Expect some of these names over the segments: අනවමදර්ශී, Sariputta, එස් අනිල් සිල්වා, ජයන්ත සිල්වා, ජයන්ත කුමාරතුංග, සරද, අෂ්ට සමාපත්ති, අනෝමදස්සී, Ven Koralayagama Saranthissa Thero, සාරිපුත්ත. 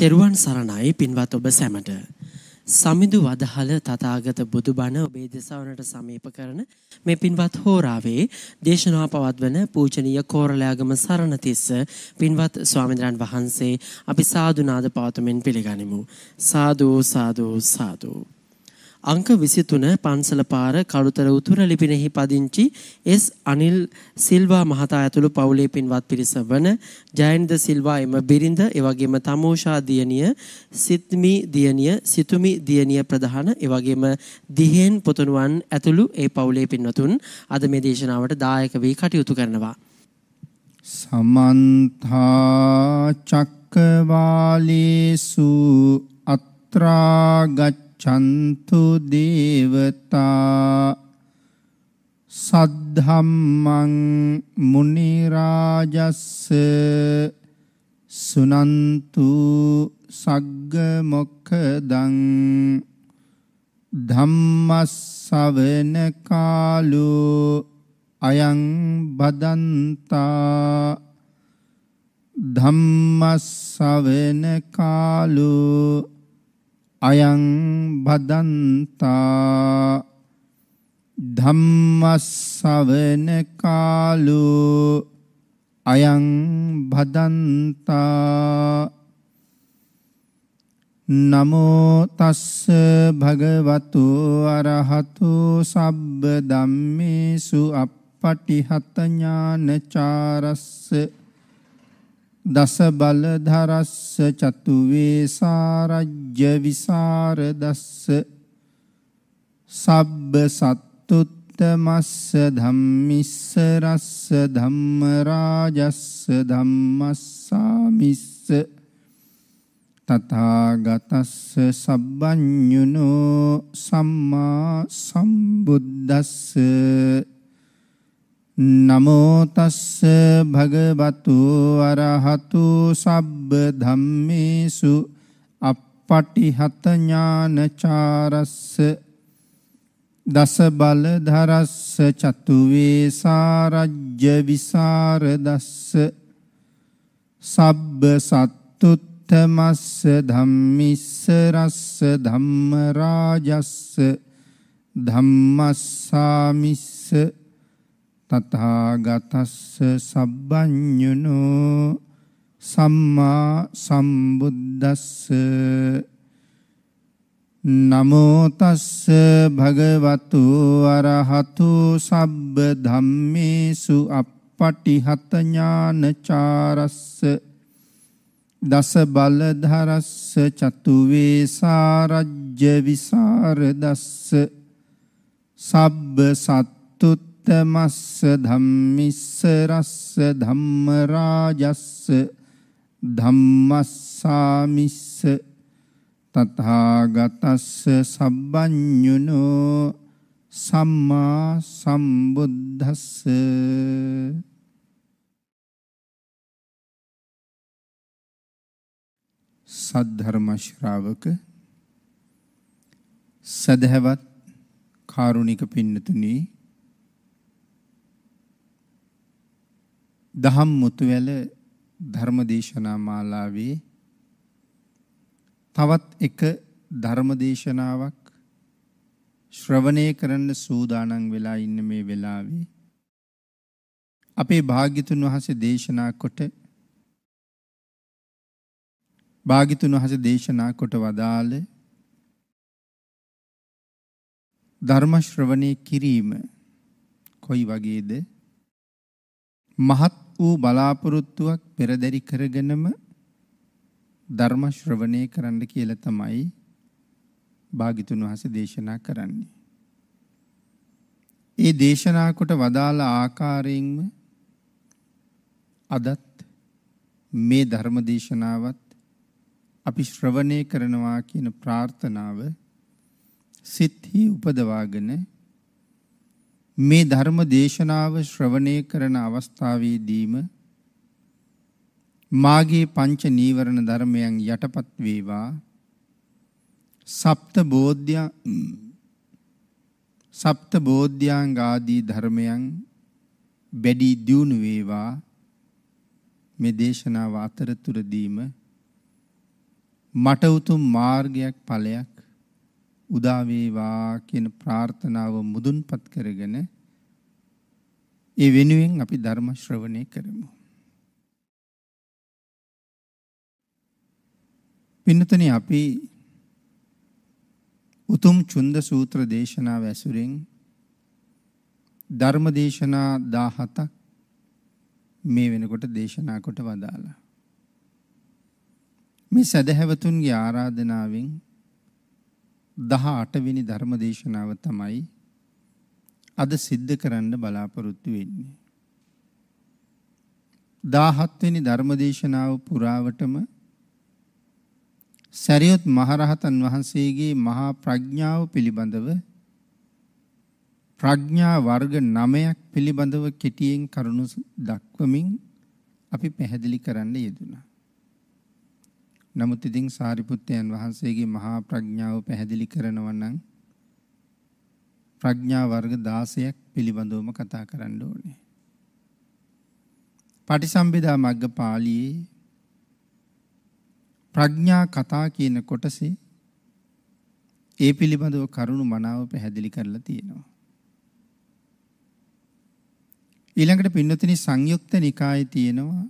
තෙරුවන් සරණයි පින්වත් ඔබ සැමට සමිඳු වදහල තථාගත බුදුබණ ඔබේ දෙසවනට සමීප කරන මේ පින්වත් හෝරාවේ දේශනාව පවත්වන පූජනීය කොරළයාගම සරණතිස්ස පින්වත් ස්වාමීන් වහන්සේ අපි සාදු නාද පවතුමින් පිළිගනිමු සාදු සාදු සාදු අංක 23 පන්සල පාර කළුතර උතුර ලිපිනෙහි පදිංචි එස් අනිල් සිල්වා මහතා ඇතුළු පවුලේ පින්වත් පිරිස වන ජයන්ත සිල්වා එම බිරිඳ එවැගේම තමෝෂා දියණිය සිත්මි දියණිය සිතුමි දියණිය ප්‍රධාන එවැගේම දිහෙන් පුතුණුවන් ඇතුළු ඒ පවුලේ පින්වතුන් අද මේ දේශනාවට දායක වී කටයුතු කරනවා සමන්ත චක්කවාලේසු අත්‍රාගත චන්තු දේවතා සද්ධම්මං මුනි රාජස්ස සුනන්තු සග්ග මොක්ඛදං ධම්මස්සවන කාලෝ අයං බදන්තා ධම්මස්සවන කාලෝ අයං බදන්තා ධම්මස්සවන කාලෝ අයං බදන්තා නමෝ තස්ස භගවතු අරහතු සබ්බ ධම්මේසු අප්පටිහත ඥානචාරස්ස දස බල ධරස්ස චතු වේසාරජ්‍ය විසරදස්ස සබ්බ සත්තුත්තමස්ස ධම්මිස්ස රස්ස ධම්ම රාජස්ස ධම්මස්සාමිස්ස තථාගතස්ස සබ්බඤුනෝ සම්මා සම්බුද්දස්ස නමෝ තස්ස භගවතු අරහතු සබ්බ ධම්මේසු අප්පටිහත ඥානචාරස්ස දස බල ධරස්ස චතු වේසාරජ්‍ය විසරදස්ස සබ්බ සත්තුත්තමස්ස ධම්මිස්ස රස්ස ධම්ම රාජස්ස ධම්මස්සාමිස්ස තථාගතස්ස සබ්බඤුනෝ සම්මා සම්බුද්දස්ස නමෝ තස්ස භගවතු අරහතු සබ්බ ධම්මේසු අප්පටිහත ඥානචාරස්ස දස බල ධරස්ස චතු වේසාරජ්‍ය විසරදස්ස සබ්බ සත්තුත් තමස්ස ධම්මිස්ස රස්ස ධම්ම රාජස්ස ධම්මස්සාමිස්ස තථාගතස්ස සබ්බඤුනෝ සම්මා සම්බුද්දස්ස සද්ධර්ම ශ්‍රාවක සදහවත් කාරුණික පින්නතුනි දහම් මුතුවැල ධර්මදේශනා මාලාවේ තවත් එක ධර්මදේශනාවක් ශ්‍රවණය කරන්න සූදානම් වෙලා ඉන්න මේ වෙලාවේ අපේ භාග්‍යතුන් වහන්සේ දේශනා කොට වදාළ ධර්ම ශ්‍රවණය කිරීම කොයි වගේද මහත් වූ බලාපොරොත්තුවක් පෙරදරි කරගෙනම ධර්ම ශ්‍රවණය කරන්න කියලා තමයි භාග්‍යතුන් වහන්සේ දේශනා කරන්නේ. ඒ දේශනා කොට වදාළ ආකාරයෙන්ම අදත් මේ ධර්ම දේශනාවත් අපි ශ්‍රවණය කරනවා කියන ප්‍රාර්ථනාව සිත්හි උපදවාගෙන මේ ධර්ම දේශනාව ශ්‍රවණය කරන අවස්ථාවේදීම මාගේ පංච නීවරණ ධර්මයන් යටපත් වේවා සප්ත බෝධ්‍යාංග ආදී ධර්මයන් බැඩි දියුණු වේවා මේ දේශනාව අතරතුරදීම මට උතුම් මාර්ගයක් ඵලයක් උදා වේවා කියන ප්‍රාර්ථනාව මුදුන්පත් කරගෙන ඒ වෙනුවෙන් අපි ධර්ම ශ්‍රවණය කරමු. පින්නතනේ අපි උතුම් චුන්ද සූත්‍ර දේශනාව ඇසුරෙන් ධර්ම දේශනා 17ක් මේ වෙනකොට දේශනා කොට වදාලා. මේ සදහැවතුන්ගේ ආරාධනාවෙන් 18 වෙනි ධර්ම දේශනාව තමයි අද සිද්ධ කරන්න බලාපොරොත්තු වෙන්නේ. 17 වෙනි ධර්ම දේශනාව පුරාවටම සරියොත් මහරහතන් වහන්සේගේ මහා ප්‍රඥාව පිළිබඳව ප්‍රඥා වර්ග 9ක් පිළිබඳව කෙටියෙන් කරුණු දක්වමින් අපි පැහැදිලි කරන්න යෙදුණා. නමුත් ඉතින් සාරිපුත්තයන් වහන්සේගේ මහා ප්‍රඥාව පැහැදිලි කරනවා නම් ප්‍රඥා වර්ග 16ක් පිළිබඳවම කතා කරන්න ඕනේ. පටිසම්භිදා මග්ගපාළියේ ප්‍රඥා කතා කියන කොටසේ ඒ පිළිබඳව කරුණු මනාව පැහැදිලි කරලා තියෙනවා. ඊළඟට පින්නතිනි සංයුක්ත නිකායේ තියෙනවා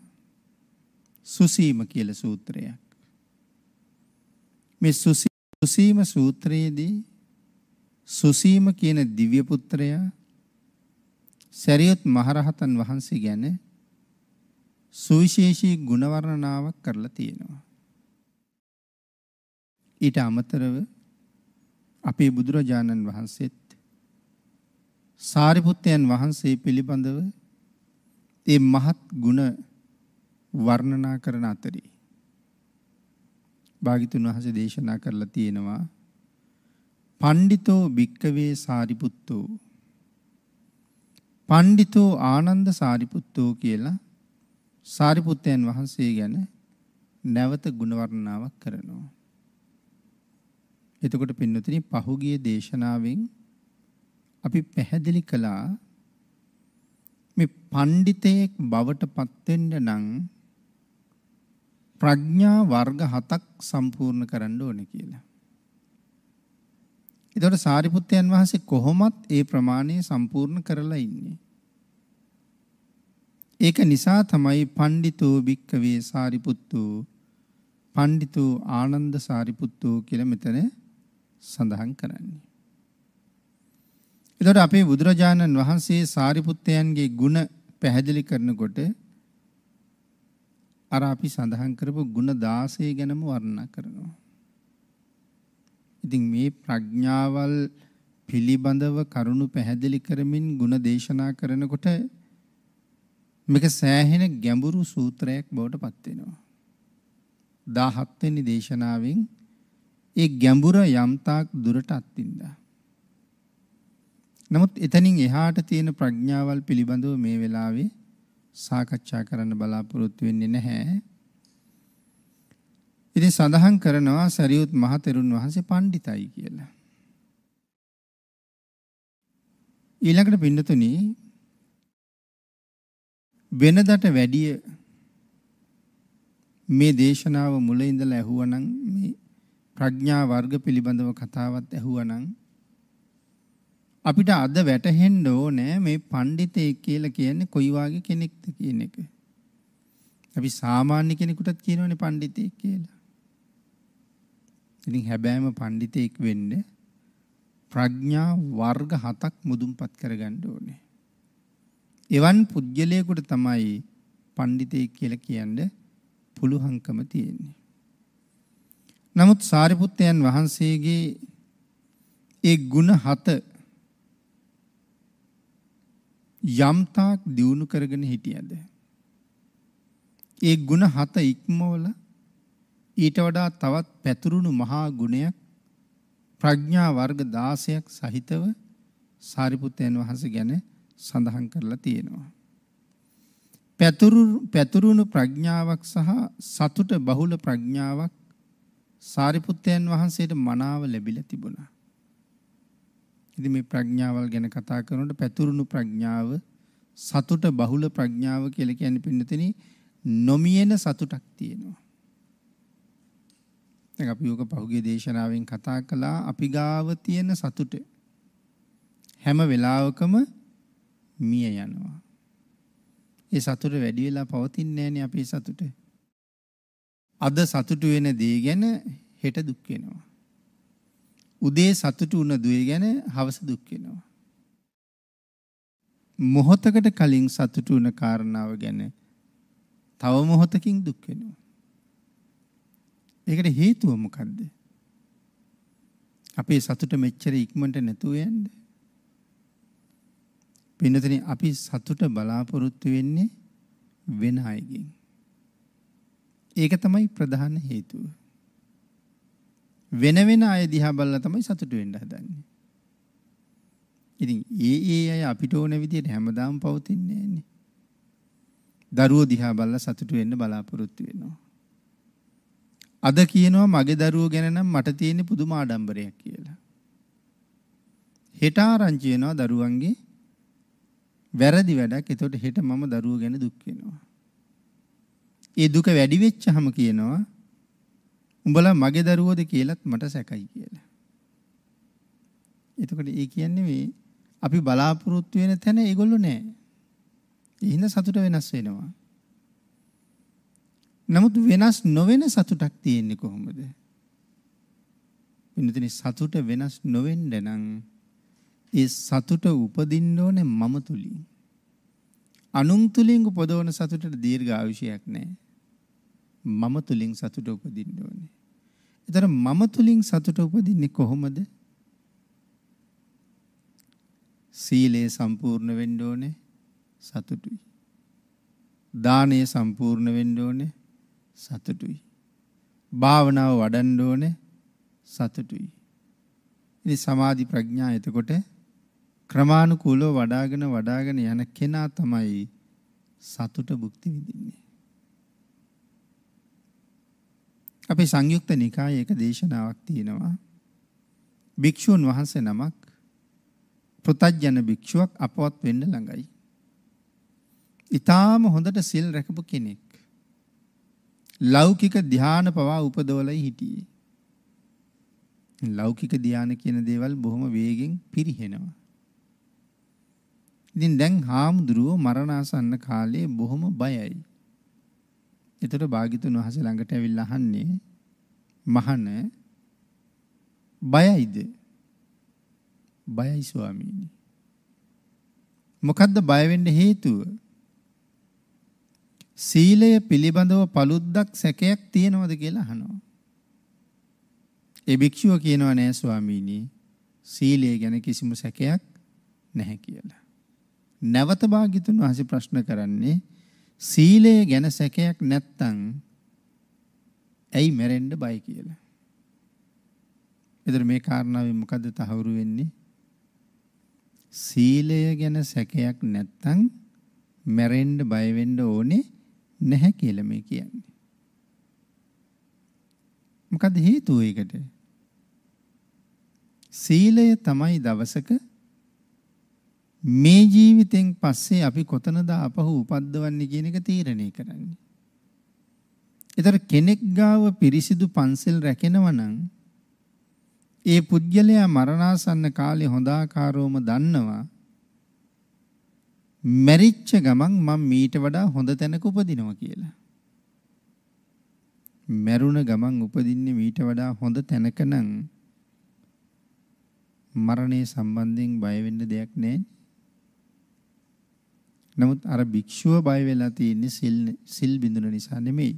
සුසීම කියලා සූත්‍රයක්. මේ සුසීම සූත්‍රයේදී සුසීම කියන දිව්‍ය පුත්‍රයා සරියොත් මහරහතන් වහන්සේ ගැන සුවිශේෂී ගුණ වර්ණනාවක් කරලා තියෙනවා. ඊට අමතරව අපේ බුදුරජාණන් වහන්සේත් සාරිපුත්තයන් වහන්සේ පිළිබඳව මේ මහත් ගුණ වර්ණනා කරන අතරේ භාග්‍යතුන් වහන්සේ දේශනා කරලා තියෙනවා පණ්ඩිතෝ භික්කවේ සාරිපුත්තෝ පණ්ඩිතෝ ආනන්ද සාරිපුත්තෝ කියලා සාරිපුත්තයන් වහන්සේ ගැන නැවත ගුණ වර්ණනාවක් කරනවා. එතකොට පින්නතුනි පහුගිය දේශනාවෙන් අපි පැහැදිලි කළා මේ පණ්ඩිතයෙක් බවට පත් වෙන්න නම් ප්‍රඥා වර්ග 7ක් සම්පූර්ණ කරන්න ඕනේ කියලා. ඒතකොට සාරිපුත්තයන් වහන්සේ කොහොමත් ඒ ප්‍රමාණය සම්පූර්ණ කරලා ඉන්නේ. ඒක නිසා තමයි පණ්ඩිතෝ භික්කවේ සාරිපුත්තෝ පණ්ඩිතෝ ආනන්ද සාරිපුත්තෝ කියලා මෙතන සඳහන් කරන්නේ. ඒතකොට අපේ බුදුරජාණන් වහන්සේ සාරිපුත්තයන්ගේ ගුණ පැහැදිලි කරනකොට අර අපි සඳහන් කරපු ගුණ 16 ගැනම වර්ණනා කරනවා. ඉතින් මේ ප්‍රඥාවල් පිළිබඳව කරුණු පැහැදිලි කරමින් ගුණ දේශනා කරනකොට මේක සෑහෙන ගැඹුරු සූත්‍රයක් බවට පත් වෙනවා. 17 වෙනි දේශනාවෙන් ඒ ගැඹුර යම්තාක් දුරට අත්විඳා. නමුත් එතනින් එහාට තියෙන ප්‍රඥාවල් පිළිබඳව මේ වෙලාවේ සාකච්ඡා කරන්න බලාපොරොත්තු වෙන්නේ නැහැ. ඉතින් සඳහන් කරනවා සරියුත් මහ තෙරුන් වහන්සේ පණ්ඩිතයි කියලා. ඊළඟට පින්නතුනි වෙනදට වැඩිය මේ දේශනාව මුල ඉඳලා ඇහුවනම් මේ ප්‍රඥා වර්ග පිළිබඳව කතාවත් ඇහුවනම් අපිට අද වැටහෙන්න ඕනේ මේ පණ්ඩිතයෙක් කියලා කියන්නේ කොයි වගේ කෙනෙක්ද කියන එක. අපි සාමාන්‍ය කෙනෙකුටත් කියනවනේ පණ්ඩිතයෙක් කියලා. ඉතින් හැබැයිම පණ්ඩිතයෙක් වෙන්න ප්‍රඥා වර්ග 7ක් මුදුන්පත් කරගන්න ඕනේ. එවන් පුජ්‍යලයකට තමයි පණ්ඩිතයෙක් කියලා කියන්න පුළුවන්කම තියෙන්නේ. නමුත් සාරිපුත්තයන් වහන්සේගේ ඒ ගුණ 7 යම්තාක් දියුණු කරගෙන හිටියද ඒ ගුණ 7 ඉක්මවල ඊට වඩා තවත් පැතුරුණු මහා ගුණයක් ප්‍රඥා වර්ග 16ක් සහිතව සාරිපුත්තයන් වහන්සේ ගැන සඳහන් කරලා තියෙනවා. පැතුරුණු ප්‍රඥාවක් සහ සතුට බහුල ප්‍රඥාවක් සාරිපුත්තයන් වහන්සේට මනාව ලැබිලා තිබුණා. ඉතින් මේ ප්‍රඥාවල් ගැන කතා කරනකොට පැතුරුණු ප්‍රඥාව සතුට බහුල ප්‍රඥාව කියලා කියන්නේ පින්නතෙනි නොමියෙන සතුටක් තියෙනවා. දැන් අපි යෝග පහුගිය දේශනාවෙන් කතා කළා අපි ගාව තියෙන සතුට හැම වෙලාවකම මිය යනවා. ඒ සතුට වැඩි වෙලා පවතින්නේ නැහනේ අපේ සතුට. අද සතුටු වෙන දේ ගැන හෙට දුක් වෙනවා. උදේ සතුටු වුණ දේ ගැන හවස දුක් වෙනවා. මොහොතකට කලින් සතුටු වුණ කාරණාව ගැන තව මොහොතකින් දුක් වෙනවා. ඒකට හේතුව මොකද්ද? අපේ සතුට මෙච්චර ඉක්මනට නැතුව යන්නේ. පින්නතනේ අපි සතුට බලාපොරොත්තු වෙන්නේ වෙන අයගෙන්. ඒක තමයි ප්‍රධාන හේතුව. වෙන අය දිහා බලලා තමයි සතුට වෙන්න හදන්නේ. ඉතින් ඒ අය අපිට ඕන විදිහට හැමදාම පවතින්නේ නැන්නේ. දරුවෝ දිහා බලලා සතුට වෙන්න බලාපොරොත්තු වෙනවා. අද කියනවා මගේ දරුවෝ ගැන නම් මට තියෙන පුදුම ආඩම්බරයක් කියලා. හෙට ආරංචි වෙනවා දරුවන්ගේ වැරදි වැඩක්. ඒතකොට හෙට මම දරුවෝ ගැන දුක් වෙනවා. ඒ දුක වැඩි වෙච්චාම කියනවා උඹලා මගේ දරුවෝද කියලාත් මට සැකයි කියලා. එතකොට ඒ කියන්නේ මේ අපි බලාපොරොත්තු වෙන තැන ඒගොල්ලෝ නෑ. ඒ හින්දා සතුට වෙනස් වෙනවා. නමුත් වෙනස් නොවන සතුටක් තියෙන්නේ කොහොමද? වෙනතනි සතුට වෙනස් නොවෙන්න නම් ඒ සතුට උපදින්න ඕනේ මම තුලින්. අනුන් තුලින් උපදවන සතුටට දීර්ඝායුෂයක් නැහැ. මම තුලින් සතුට උපදින්න ඕනේ. ඒතර මම තුලින් සතුට උපදින්නේ කොහොමද? සීලය සම්පූර්ණ වෙන්න ඕනේ සතුටුයි. දානය සම්පූර්ණ වෙන්න ඕනේ සතුටුයි. භාවනාව වඩන්න ඕනේ සතුටුයි. ඉතින් සමාධි ප්‍රඥා එතකොට ක්‍රමානුකූලව වඩාගෙන යන කෙනා තමයි සතුට භුක්ති විඳින්නේ. අපේ සංයුක්ත නිකායේ එක දේශනාවක් තියෙනවා. භික්ෂුන් වහන්සේ නමක් පෘථග්ජන භික්ෂුවක් අපවත් වෙන්න ළඟයි. ඊටාම හොඳට සිල් රැකපු කෙනෙක්. ලෞකික ධ්‍යාන පවා උපදවලයි හිටියේ. ලෞකික ධ්‍යාන කියන දේවල් බොහොම වේගෙන් පිරිහෙනවා. ඉතින් දැන් හාමුදුරුවෝ මරණාසන්න කාලේ බොහොම බයයි. ඒතර භාග්‍යතුන් වහන්සේ ළඟට ඇවිල්ලා අහන්නේ මහණ බයයිද? බයයි ස්වාමීනි. මොකද්ද බය වෙන්න හේතුව? සීලය පිළිබඳව පළුද්දක් සැකයක් තියෙනවද කියලා අහනවා. ඒ භික්ෂුව කියනවා නෑ ස්වාමීනි සීලය ගැන කිසිම සැකයක් නැහැ කියලා. නැවත භාග්‍යතුන් වහන්සේ ප්‍රශ්න කරන්නේ සීලය ගැන සැකයක් නැත්තම් ඇයි මැරෙන්න බය කියලා. ඒතර මේ කාරණාවෙන් මොකද්ද තහවුරු වෙන්නේ? සීලය ගැන සැකයක් නැත්තම් මැරෙන්න බය වෙන්න ඕනේ නැහැ කියලා මේ කියන්නේ. මොකද හේතුව ඒකට? සීලය තමයි දවසක මේ ජීවිතෙන් පස්සේ අපි කොතනද අපහු උපද්දවන්නේ කියන එක තීරණය කරන්නේ. ඒතර කෙනෙක් ගාව පිරිසිදු පන්සල් රැකෙනවා නම් ඒ පුද්ගලයා මරණාසන්න කාලේ හොඳ ආකාරවම දන්නවා මැරිච්ච ගමන් මම මීට වඩා හොඳ තැනක උපදිනවා කියලා. මැරුණ ගමන් උපදින්නේ මීට වඩා හොඳ තැනක නම් මරණය සම්බන්ධයෙන් බය වෙන්න දෙයක් නැහැ. නමුත් අර භික්ෂුව බය වෙලා තියෙන්නේ සිල් බිඳුන නිසා නෙමෙයි.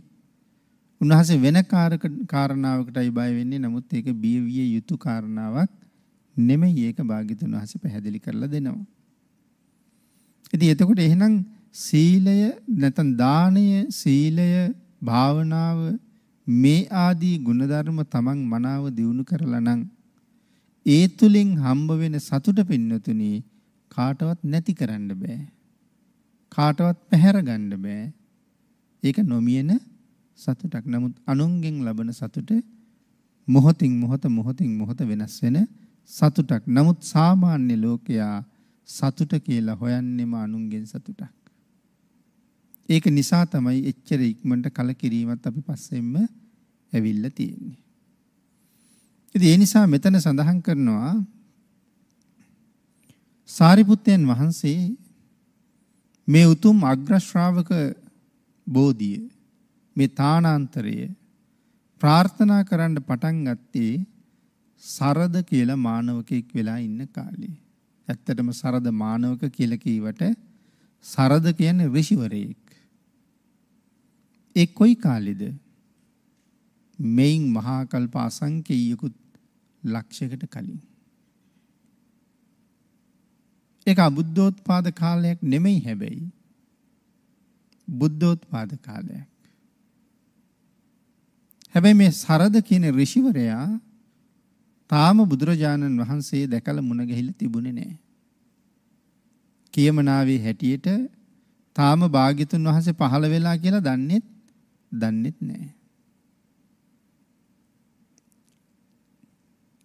උන්වහන්සේ වෙන කාරණාවකටයි බය වෙන්නේ. නමුත් ඒක බිය විය යුතු කාරණාවක් නෙමෙයි. ඒක භාග්‍යතුන් වහන්සේ පැහැදිලි කරලා දෙනවා. ඉතින් එතකොට එහෙනම් සීලය නැත්නම් දානය සීලය භාවනාව මේ ආදී ගුණධර්ම තමන් මනාව දියුණු කරලා නම් ඒ තුලින් හම්බ වෙන සතුට පින්නතුණි කාටවත් නැති කරන්න බෑ. කාටවත් පැහැර ගන්න බෑ. ඒක නොමියෙන සතුටක්. නමුත් අනුන්ගෙන් ලබන සතුට මොහොතින් මොහොත වෙනස් වෙන සතුටක්. නමුත් සාමාන්‍ය ලෝකයා සතුට කියලා හොයන්නේම අනුන්ගෙන් සතුටක්. ඒක නිසා තමයි එච්චර ඉක්මනට කලකිරීමත් අපි පස්සෙන්ම ඇවිල්ලා තියෙන්නේ. ඉතින් ඒ නිසා මෙතන සඳහන් කරනවා සාරිපුත්තයන් වහන්සේ මේ උතුම් අග්‍ර ශ්‍රාවක බෝධිය මේ තානාන්තරය ප්‍රාර්ථනා කරන්න පටන් ගත්තේ සරද කියලා මානවකෙක් වෙලා ඉන්න කාලේ. ඇත්තටම සරද මානවක කියලා කියවට සරද කියන්නේ ඍෂිවරයෙක්. ඒ කොයි කාලෙද? මේන් මහා කල්ප අසංකේයිකුත් ලක්ෂයකට කලින්. ඒක බුද්ධෝත්පාද කාලයක් නෙමෙයි හැබැයි. බුද්ධෝත්පාද කාලයක්. හැබැයි මේ සරද කියන ඍෂිවරයා තාම බුදුරජාණන් වහන්සේ දැකලා මුණ ගැහිලා තිබුණේ නැහැ. කියමනාවේ හැටියට තාම භාග්‍යතුන් වහන්සේ පහළ වෙලා කියලා දන්නේත් නැහැ.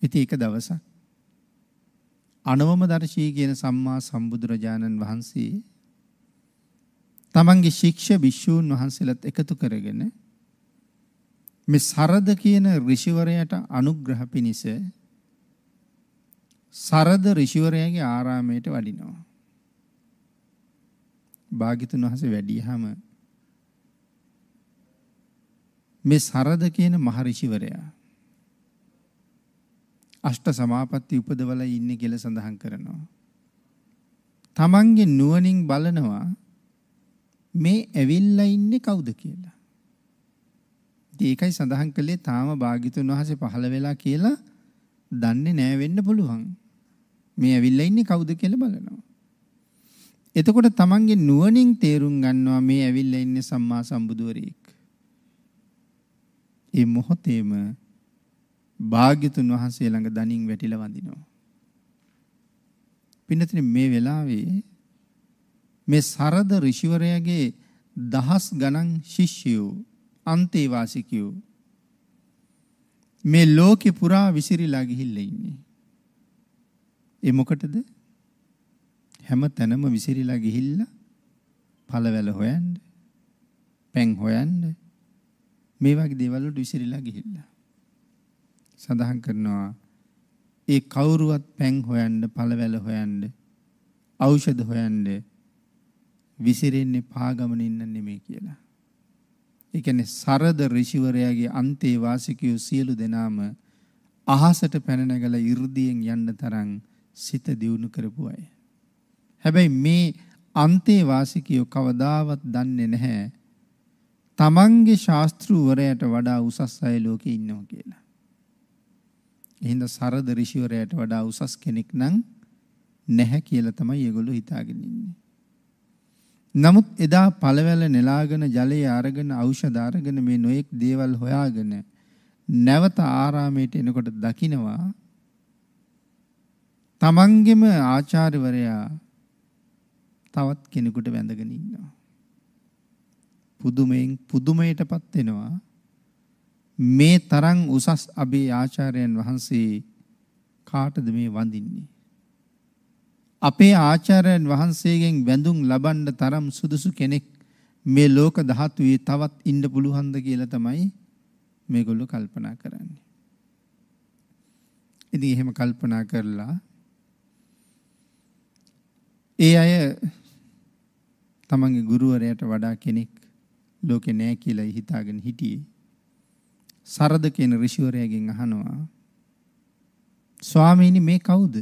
ඉතින් එක දවසක් අනවම දර්ශී කියන සම්මා සම්බුදුරජාණන් වහන්සේ තමන්ගේ ශික්ෂ්‍ය භික්ෂූන් වහන්සේලාත් එකතු කරගෙන මේ සරද කියන ඍෂිවරයාට අනුග්‍රහ පිණිස සරද ඍෂිවරයාගේ ආරාමයට වඩිනවා. භාග්‍යතුන් වහන්සේ වැඩියහම මේ සරද කියන මහ ඍෂිවරයා අෂ්ට සමාපatti උපදවලා ඉන්නේ කියලා සඳහන් කරනවා. තමන්ගේ නුවණින් බලනවා මේ ඇවිල්ලා ඉන්නේ කවුද කියලා. ඒකයි සඳහන් කළේ තාම භාග්‍යතුන් වහන්සේ පහළ වෙලා කියලා දන්නේ නැහැ වෙන්න පුළුවන්. මේ ඇවිල්ලා ඉන්නේ කවුද කියලා බලනවා. එතකොට තමන්ගේ නුවණින් තේරුම් ගන්නවා මේ ඇවිල්ලා ඉන්නේ සම්මා සම්බුදුවරයෙක්. ඒ මොහොතේම භාග්‍යතුන් වහන්සේ ළඟ දණින් වැටිලා වඳිනවා. පින්නතින් මේ වෙලාවේ මේ සරද ඍෂිවරයාගේ දහස් ගණන් ශිෂ්‍යයෝ අන්තේවාසිකයෝ මේ ලෝකෙ පුරා විසිරීලා ගිහිල්ලා ඉන්නේ. ඒ මොකටද? හැම තැනම විසිරීලා ගිහිල්ලා පළවැල හොයන්න, පෙන් හොයන්න, මේ වගේ දේවල් වලට විසිරීලා ගිහිල්ලා. සඳහන් කරනවා ඒ කවුරුවත් පෙන් හොයන්න, පළවැල හොයන්න, ඖෂධ හොයන්න විසිරෙන්නේ පාගමන ඉන්න නෙමෙයි කියලා. ඒ කියන්නේ සරද ඍෂිවරයාගේ අන්තේ වාසිකයෝ සියලු දෙනාම අහසට පැන නැගලා 이르දියෙන් යන්න තරම් සිත දියුණු කරපු අය. හැබැයි මේ අන්තේ වාසිකයෝ කවදාවත් දන්නේ නැහැ තමන්ගේ ශාස්ත්‍රූවරයාට වඩා උසස් අය ලෝකේ ඉන්නවා කියලා. එහෙනම් සරද ඍෂිවරයාට වඩා උසස් කෙනෙක් නම් නැහැ කියලා තමයි ඒගොල්ලෝ හිතාගෙන ඉන්නේ. නමුත් එදා පළවැල නෙලාගෙන ජලය අරගෙන ඖෂධ අරගෙන මේ නොඑක් දේවල් හොයාගෙන නැවත ආරාමයට එනකොට දකිනවා තමන්ගෙම ආචාර්යවරයා තවත් කෙනෙකුට වැඳගෙන ඉන්නවා. පුදුමයෙන් පුදුමයටපත් වෙනවා. මේ තරම් උසස් අභි ආචාර්යයන් වහන්සේ කාටද මේ වඳින්නේ? අපේ ආචාර්යයන් වහන්සේගෙන් වැඳුම් ලබන්න තරම් සුදුසු කෙනෙක් මේ ලෝක ධාතුවේ තවත් ඉන්න පුළුවන්ද කියලා තමයි මේගොල්ලෝ කල්පනා කරන්නේ. ඉතින් එහෙම කල්පනා කරලා ඒ අය තමන්ගේ ගුරුවරයාට වඩා කෙනෙක් ලෝකේ නැහැ කියලා හිතාගෙන හිටියේ. සරද කියන ඍෂිවරයාගෙන් අහනවා, ස්වාමීනි මේ කවුද?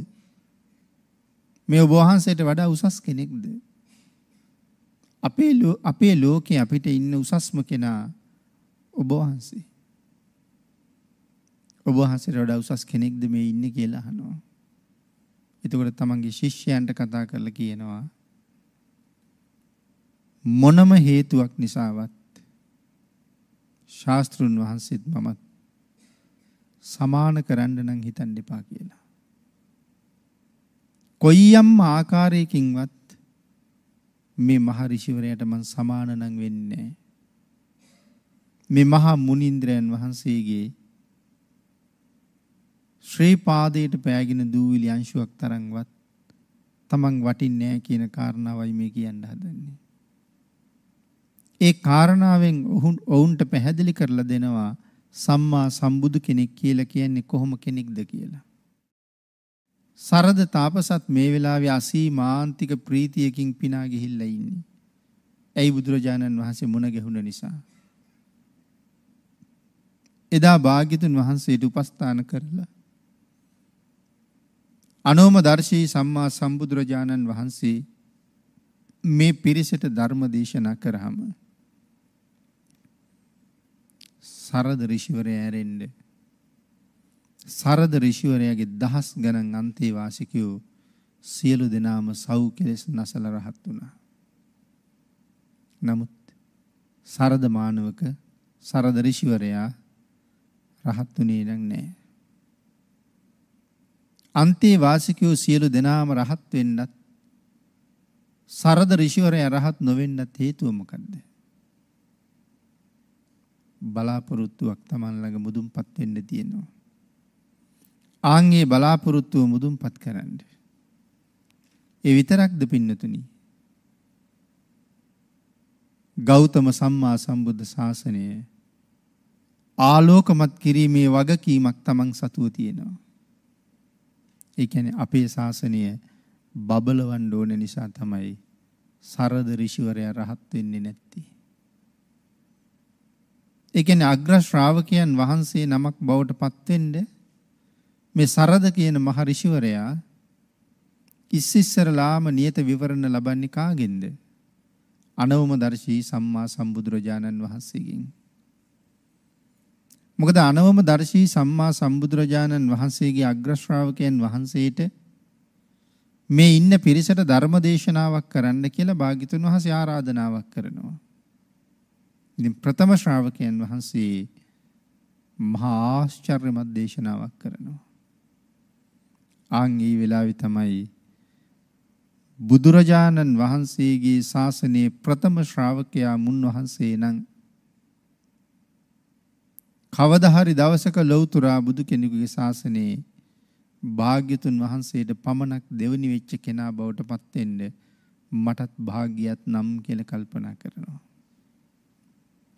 මේ ඔබ වහන්සේට වඩා උසස් කෙනෙක්ද? අපේ ලෝකේ අපිට ඉන්න උසස්ම කෙනා ඔබ වහන්සේ. ඔබ වහන්සේට වඩා උසස් කෙනෙක්ද මේ ඉන්නේ කියලා අහනවා. එතකොට තමන්ගේ ශිෂ්‍යයන්ට කතා කරලා කියනවා, මොනම හේතුවක් නිසාවත් ශාස්ත්‍රුන් වහන්සේත් මමත් සමාන කරන්න නම් හිතන්න එපා කියලා. කොයියම් ආකාරයකින්වත් මේ මහ ඍෂිවරයාට මං සමාන නම් වෙන්නේ මේ මහා මුනිంద్రයන් වහන්සේගේ ශ්‍රී පාදයට පෑගෙන දූවිලි අංශුවක් තරම්වත් තමන් වටින්නේ නැහැ කියන කාරණාවයි මේ කියන්න හදන්නේ. ඒ කාරණාවෙන් ඔවුන්ට පැහැදිලි කරලා දෙනවා සම්මා සම්බුදු කෙනෙක් කියලා කියන්නේ කොහොම කෙනෙක්ද කියලා. සරද තාපසත් මේ වෙලාවේ අසීමාන්තික ප්‍රීතියකින් පිනා ගිහිල්ලා ඉන්නේ. ඇයි? බුදුරජාණන් වහන්සේ මුණ ගැහුණ නිසා. එදා භාග්‍යතුන් වහන්සේට උපස්ථාන කරලා අනෝමදර්ශී සම්මා සම්බුදුරජාණන් වහන්සේ මේ පිරිසට ධර්ම දේශනා කරාම සරද ඍෂිවරයා ඇරෙන්නේ. සරද ඍෂිවරයාගේ දහස් ගණන් අන්තේවාසිකයෝ සියලු දෙනාම සව් කෙලෙස් නැසල රහත් වුණා. නමුත් සරද මානවක සරද ඍෂිවරයා රහත් වුණේ නැහැ. අන්තේවාසිකයෝ සියලු දෙනාම රහත් වෙන්නත් සරද ඍෂිවරයා රහත් නොවෙන්නත් හේතුව මොකද්ද? බලාපොරොත්තුවක් Taman ළඟ මුදුන්පත් වෙන්න තියෙනවා. ආන්ගේ බලාපොරොත්තුව මුදුන්පත් කරන්න. ඒ විතරක්ද පින්නතුනි? ගෞතම සම්මා සම්බුද්ධ ශාසනය ආලෝකමත් කිරීමේ වගකීමක් Taman සතුව තියෙනවා. ඒ කියන්නේ අපේ ශාසනය බබලවන්න ඕන නිසා තමයි සරද ඍෂිවරයා රහත් වෙන්නේ නැත්තේ. ඒ කියන්නේ අග්‍ර ශ්‍රාවකයන් වහන්සේ නමක් බවට පත් වෙන්න මේ සරද කියන මහ ඍෂිවරයා ඉස්සෙල්ලාම නියත විවරණ ලබන්නේ කාගෙන්ද? අනවමදර්ශී සම්මා සම්බුදුරජාණන් වහන්සේගෙන්. මොකද අනවමදර්ශී සම්මා සම්බුදුරජාණන් වහන්සේගේ අග්‍ර ශ්‍රාවකයන් වහන්සේට මේ ඉන්න පිරිසට ධර්ම දේශනාවක් කරන්න කියලා භාග්‍යතුන් වහන්සේ ආරාධනාවක් කරනවා. ඉතින් ප්‍රථම ශ්‍රාවකයන් වහන්සේ මහා ආශ්චර්යමත් දේශනාවක් කරනවා. ආන්ගේ වෙලාවේ තමයි බුදුරජාණන් වහන්සේගේ ශාසනයේ ප්‍රථම ශ්‍රාවකයා මුන්වහන්සේ නම් කවදා හරි දවසක ලෞතර බුදු කෙනෙකුගේ ශාසනයේ භාග්‍යතුන් වහන්සේට පමණක් දෙවනි වෙච්ච කෙනා බවට පත් වෙන්න මටත් භාග්‍යයත් නම් කියලා කල්පනා කරනවා.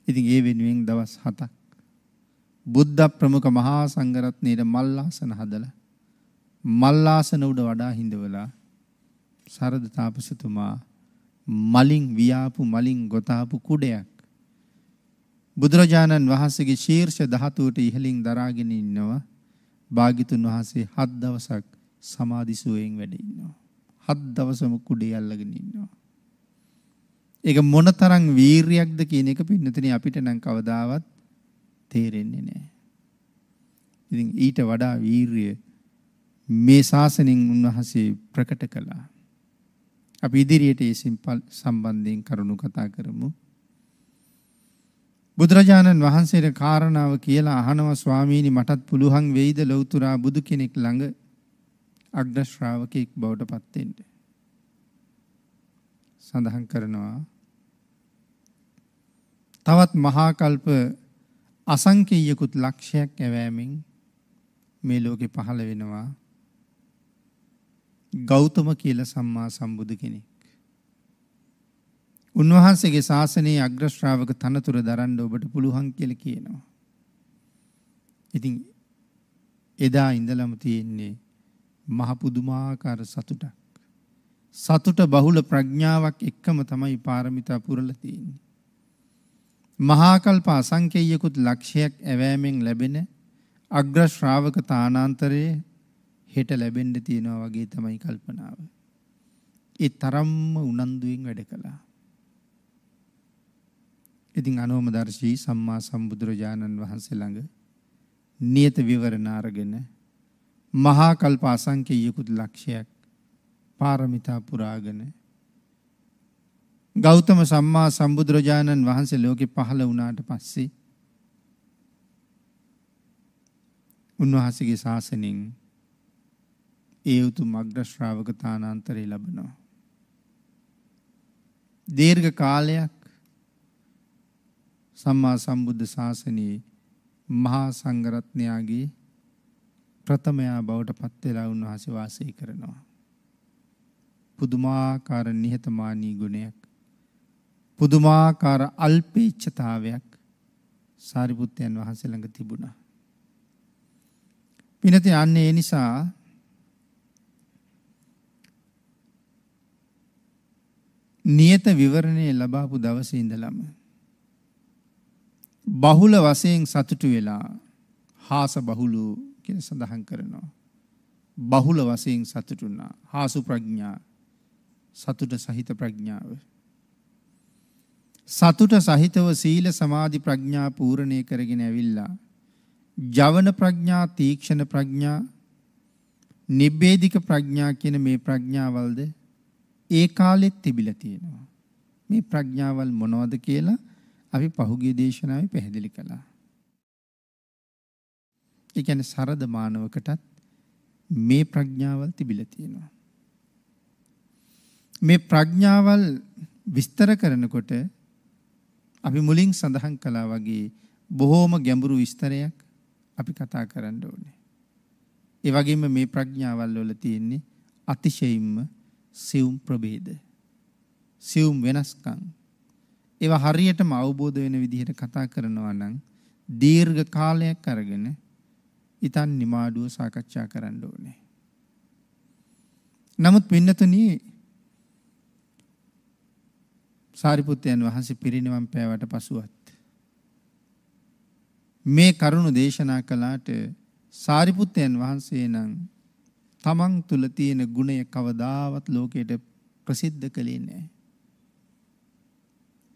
ඉතින් ඒ වෙනුවෙන් දවස් 7ක් බුද්ධ ප්‍රමුඛ මහා සංඝරත්නයේ මල්ලාසන හදලා මල්ලාසන උඩ වඩා හිඳවලා සරද තාපසතුමා මලින් වියාපු මලින් ගොතාපු කුඩයක් බුදුරජාණන් වහන්සේගේ ශීර්ෂ ධාතුවට ඉහළින් දරාගෙන ඉන්නවා. භාග්‍යතුන් වහන්සේ 7 දවසක් සමාධිසුවයෙන් වැඩ ඉන්නවා. 7 දවසම කුඩේ අල්ලගෙන ඉන්නවා. ඒක මොනතරම් වීරියක්ද කියන එක පින්නතනේ අපිට නම් කවදාවත් තේරෙන්නේ නැහැ. ඉතින් ඊට වඩා වීරිය මේ ශාසනයෙන් උන්වහන්සේ ප්‍රකට කළා. අපි ඉදිරියට මේ සම්බන්ධයෙන් කරුණු කතා කරමු. බුදුරජාණන් වහන්සේට කාරණාව කියලා අහනවා, ස්වාමීනි මටත් පුළුවන් වෙයිද ලෞතර බුදු කෙනෙක් ළඟ අග්‍ර ශ්‍රාවකෙක් බවට පත් වෙන්න? සඳහන් කරනවා තවත් මහා කල්ප අසංකේයකුත් ලක්ෂයක් යැවෑමෙන් මේ ලෝකේ පහළ වෙනවා ගෞතම කියලා සම්මා සම්බුදු කෙනෙක්. උන්වහන්සේගේ ශාසනයේ අග්‍ර ශ්‍රාවක තනතුර දරන්න ඔබට පුළුවන් කියලා කියනවා. ඉතින් එදා ඉඳලම තියෙන්නේ මහ පුදුමාකාර සතුටක්. සතුට බහුල ප්‍රඥාවක් එක්කම තමයි පාරමිතා පුරලා තියෙන්නේ. මහා කල්ප අසංකේයකුත් ලක්ෂයක් ඇවෑමෙන් ලැබෙන අග්‍ර ශ්‍රාවක තානාන්තරයේ හෙට ලැබෙන්න තියෙනවා වගේ තමයි කල්පනාව. ඒ තරම්ම උනන්දුවෙන් වැඩ කළා. ඉතින් අනෝමදර්ශී සම්මා සම්බුදුරජාණන් වහන්සේ ළඟ නියත විවරණ අරගෙන මහා කල්ප අසංකේයකුත් ලක්ෂයක් පාරමිතා පුරාගෙන ගෞතම සම්මා සම්බුදුරජාණන් වහන්සේ ලෝකෙ පහළ වුණාට පස්සේ උන්වහන්සේගේ ශාසනයෙන් ඒ උතුම් අග්‍ර ශ්‍රාවක තානාන්තරය ලැබෙනවා. දීර්ඝ කාලයක් සම්මා සම්බුද්ධ ශාසනයේ මහා සංඝරත්නයාගේ ප්‍රථමයා බවට පත් වෙලා උන්වහන්සේ වාසය කරනවා. පුදුමාකාර නිහතමානී ගුණයක්, පුදුමාකාර අල්පේච්ඡතාවයක් සාරිපුත්තයන් වහන්සේ ළඟ තිබුණා. පිනතේ අන්නේ ඒ නිසා නියත විවරණේ ලබාපු දවසේ ඉඳලම බහුල වශයෙන් සතුටු වෙලා හාස බහුලෝ කියන සඳහන් කරනවා. බහුල වශයෙන් සතුටුනා හාසු ප්‍රඥා සතුට සහිත ප්‍රඥාව සතුට සහිතව සීල සමාධි ප්‍රඥා පූර්ණේ කරගෙන ඇවිල්ලා ජවන ප්‍රඥා තීක්ෂණ ප්‍රඥා නිබ්බේධික ප්‍රඥා කියන මේ ප්‍රඥාවල්ද ඒ කාලෙත් තිබිලා තියෙනවා. මේ ප්‍රඥාවල් මොනවද කියලා අපි පහුගිය දේශනාවේ පැහැදිලි කළා. ඒ කියන්නේ සරද මානවකටත් මේ ප්‍රඥාවල් තිබිලා තියෙනවා. මේ ප්‍රඥාවල් විස්තර කරනකොට අපි මුලින් සඳහන් කළා වගේ බොහෝම ගැඹුරු විස්තරයක් අපි කතා කරන්න ඕනේ. ඒ වගේම මේ ප්‍රඥාවල් වල තියෙන්නේ අතිශයින්ම සියුම් ප්‍රභේද. සියුම් වෙනස්කම්. ඒවා හරියටම අවබෝධ වෙන විදිහට කතා කරනවා නම් දීර්ඝ කාලයක් අරගෙන ඉතින් නිමාඩුව සාකච්ඡා කරන්න ඕනේ. නමුත් පින්නතුනි සාරිපුත්තයන් වහන්සේ පිරිනිවන් පෑවට පසුවත් මේ කරුණු දේශනා කළාට සාරිපුත්තයන් වහන්සේ නම් තමන් තුළ තියෙන ගුණය කවදාවත් ලෝකයට ප්‍රසිද්ධ කළේ නැහැ.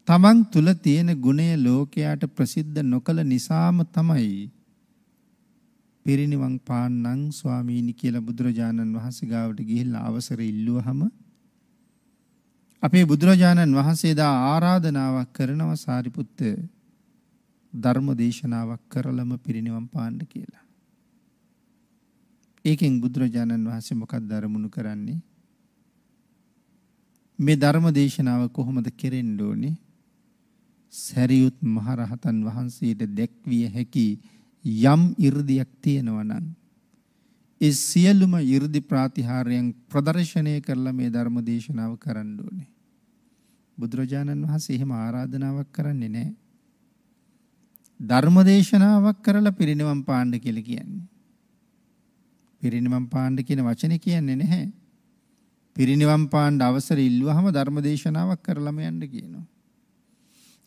තමන් තුළ තියෙන ගුණය ලෝකයට ප්‍රසිද්ධ නොකළ නිසාම තමයි පිරිනිවන් පාන්නන් ස්වාමීනි කියලා බුදුරජාණන් වහන්සේ ගාවට ගිහිල්ලා අවසර ඉල්ලුවාම අපේ බුදුරජාණන් වහන්සේ දා ආරාධනාවක් කරනව සාරිපුත්ත ධර්ම දේශනාවක් කරලම පිරිනිවන් පාන්න කියලා. ඒකෙන් බුදුරජාණන් වහන්සේ මොකක්ද අරමුණු කරන්නේ? මේ ධර්ම දේශනාව කොහොමද කෙරෙන්න ඕනේ? සරියුත් මහරහතන් වහන්සේට දැක්විය හැකි යම් 이르දියක් තියෙනවා නම් ඒ සියලුම 이르දි ප්‍රතිහාරයන් ප්‍රදර්ශනය කරලා මේ ධර්ම දේශනාව කරන්න ඕනේ. බුදුරජාණන් වහන්සේ එහෙම ආරාධනාවක් කරන්නේ නැහැ. ධර්ම දේශනාවක් කරලා පිරිනිවන් පාන්න කියලා කියන්නේ. පිරිනිවන් පාන්න කියන වචනේ කියන්නේ නැහැ. පිරිනිවන් පාන්න අවසර ඉල්ලුවාම ධර්ම දේශනාවක් කරලාම යන්න කියනවා.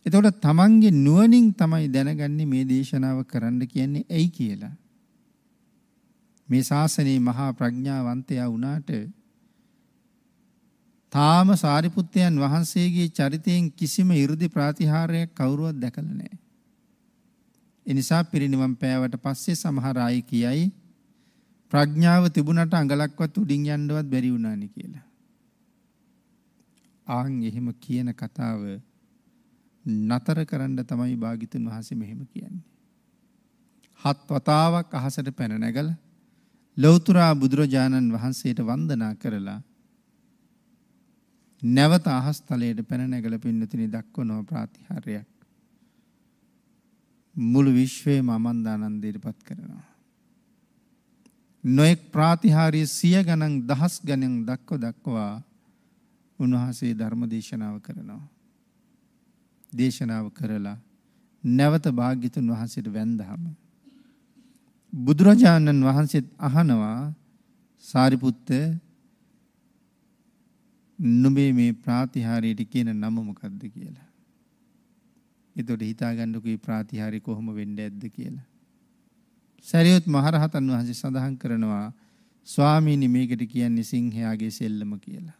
එතකොට තමන්ගේ නුවණින් තමයි දැනගන්නේ මේ දේශනාව කරන්න කියන්නේ ඇයි කියලා. මේ ශාසනයේ මහා ප්‍රඥාවන්තයා වුණාට තාම සාරිපුත්තයන් වහන්සේගේ චරිතයෙන් කිසිම 이르දි ප්‍රතිහාරයක් කවුරුවත් දැකලා නැහැ. ඒ නිසා පිරිනිවන් පෑවට පස්සේ සමහර අය කියයි ප්‍රඥාව තිබුණාට අඟලක්වත් උඩින් යන්නවත් බැරි වුණානේ කියලා. ආන් එහෙම කියන කතාව නතර කරන්න තමයි භාග්‍යතුන් වහන්සේ මෙහෙම කියන්නේ. හත් වතාවක් අහසට පැන නැගලා ලෞතුරා බුදුරජාණන් වහන්සේට වන්දනා කරලා නැවත අහස්තලයට පැන නැගලා පින්නතුනි දක්වන ප්‍රතිහාරයක් මුළු විශ්වයම ආනන්දයටපත් කරනවා. නොඑක් ප්‍රතිහාරයේ සිය ගණන් දහස් ගණන් දක්වා උන්වහන්සේ ධර්ම දේශනාව කරනවා. දේශනාව කරලා නැවත භාග්‍යතුන් වහන්සේට වැඳහම බුදුරජාණන් වහන්සේත් අහනවා සාරිපුත්ත නුඹේ මේ ප්‍රාතිහාරයට කියන නම මොකක්ද කියලා. එතකොට හිතාගන්නකෝ මේ ප්‍රාතිහාරය කොහොම වෙන්නේ ඇද්ද කියලා. සරියොත් මහරහතන් වහන්සේ සඳහන් කරනවා ස්වාමීනි මේකට කියන්නේ සිංහයාගේ සෙල්ලම කියලා.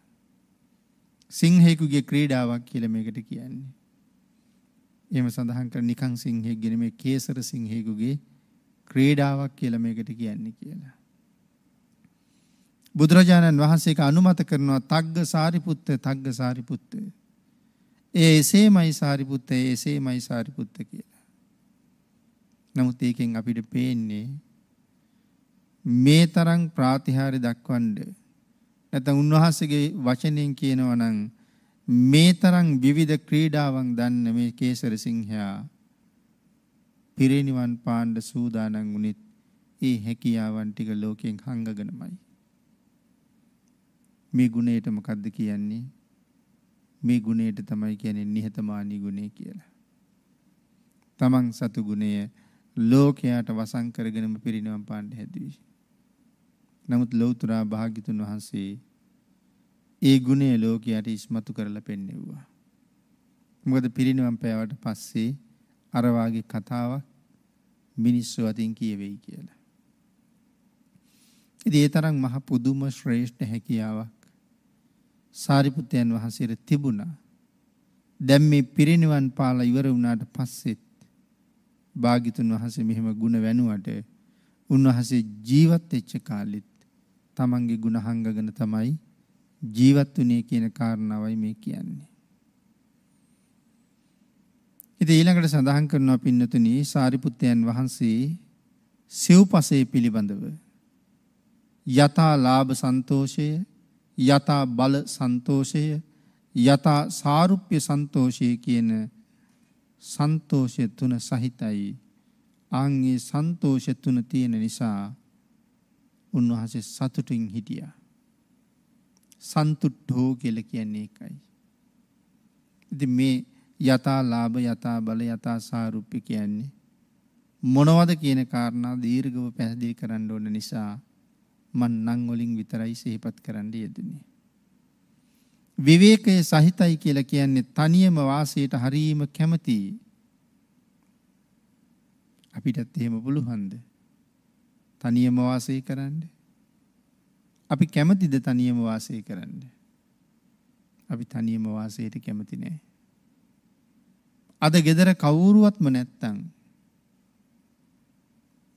සිංහයෙකුගේ ක්‍රීඩාවක් කියලා මේකට කියන්නේ. එහෙම සඳහන් කර නිකං සිංහයෙක් ගෙන මේ කේසර සිංහයෙකුගේ ක්‍රීඩාවක් කියලා මේකට කියන්නේ කියලා. බුදුරජාණන් වහන්සේක අනුමත කරනවා තග්ග සාරිපුත්ත තග්ග සාරිපුත්ත. එසේමයි සාරිපුත්ත එසේමයි සාරිපුත්ත කියලා. නමුත් ඒකෙන් අපිට පේන්නේ මේ තරම් ප්‍රාතිහාර්ය දක්වන්නේ නැත්නම් උන්වහන්සේගේ වචනෙන් කියනවා නම් මේ තරම් විවිධ ක්‍රීඩාවන් දන්න මේ කේසර සිංහයා පිරිනිවන් පාණ්ඩ සූදානම් වුණත් ඒ හැකියාවන් ටික ලෝකයෙන් හංගගෙනමයි. මේ ගුණයට මොකද්ද කියන්නේ? මේ ගුණයට තමයි කියන්නේ නිහතමානී ගුණය කියලා. තමන් සතු ගුණය ලෝකයට වසන් කරගෙනම පිරිනවම් පාන්න හැදුවේ. නමුත් ලෞතර භාග්‍යතුන් වහන්සේ ඒ ගුණය ලෝකයට ඉස්මතු කරලා පෙන්වුවා. මොකද පිරිනවම් පෑවට පස්සේ අර වාගේ කතාවක් මිනිස්සු අතින් කියවෙයි කියලා. ඉතින් ඒ තරම් මහ පුදුම ශ්‍රේෂ්ඨ හැකියාවක් සාරිපුත්තයන් වහන්සේට තිබුණා. දැන් මේ පිරිනිවන් පාලා ඉවර වුණාට පස්සෙත් භාග්‍යතුන් වහන්සේ මෙහෙම ගුණ වැණුවට උන්වහන්සේ ජීවත් වෙච්ච කාලෙත් තමන්ගේ ගුණ හංගගෙන තමයි ජීවත් වුණේ කියන කාරණාවයි මේ කියන්නේ. ඉතින් ඊළඟට සඳහන් කරනවා පින්නතුනි සාරිපුත්තයන් වහන්සේ සිව්පසේ පිළිබඳව යථා ලාභ සන්තෝෂය, යථා බල සන්තෝෂය, යථා සාරුප්‍ය සන්තෝෂය කියන සන්තෝෂය තුන සහිතයි. ආන්ගේ සන්තෝෂ තුන තියෙන නිසා උන්වහන්සේ සතුටින් හිටියා. සන්තුට්ඨෝ කියලා කියන්නේ ඒකයි. ඉතින් මේ යථා ලාභ, යථා බල, යථා සාරුප්‍ය කියන්නේ මොනවද කියන කාරණා දීර්ඝව පැහැදිලි කරන්න ඕන නිසා මන් නම් වලින් විතරයි සිහිපත් කරන්න යෙදුනේ. විවේකයේ සහිතයි කියලා කියන්නේ තනියම වාසයට හරීම කැමති. අපිටත් එහෙම පුළුවන්ද තනියම වාසය කරන්න? අපි කැමතිද තනියම වාසය කරන්න? අපි තනියම වාසයට කැමති නෑ. අද ගෙදර කවුරුවත්ම නැත්තම්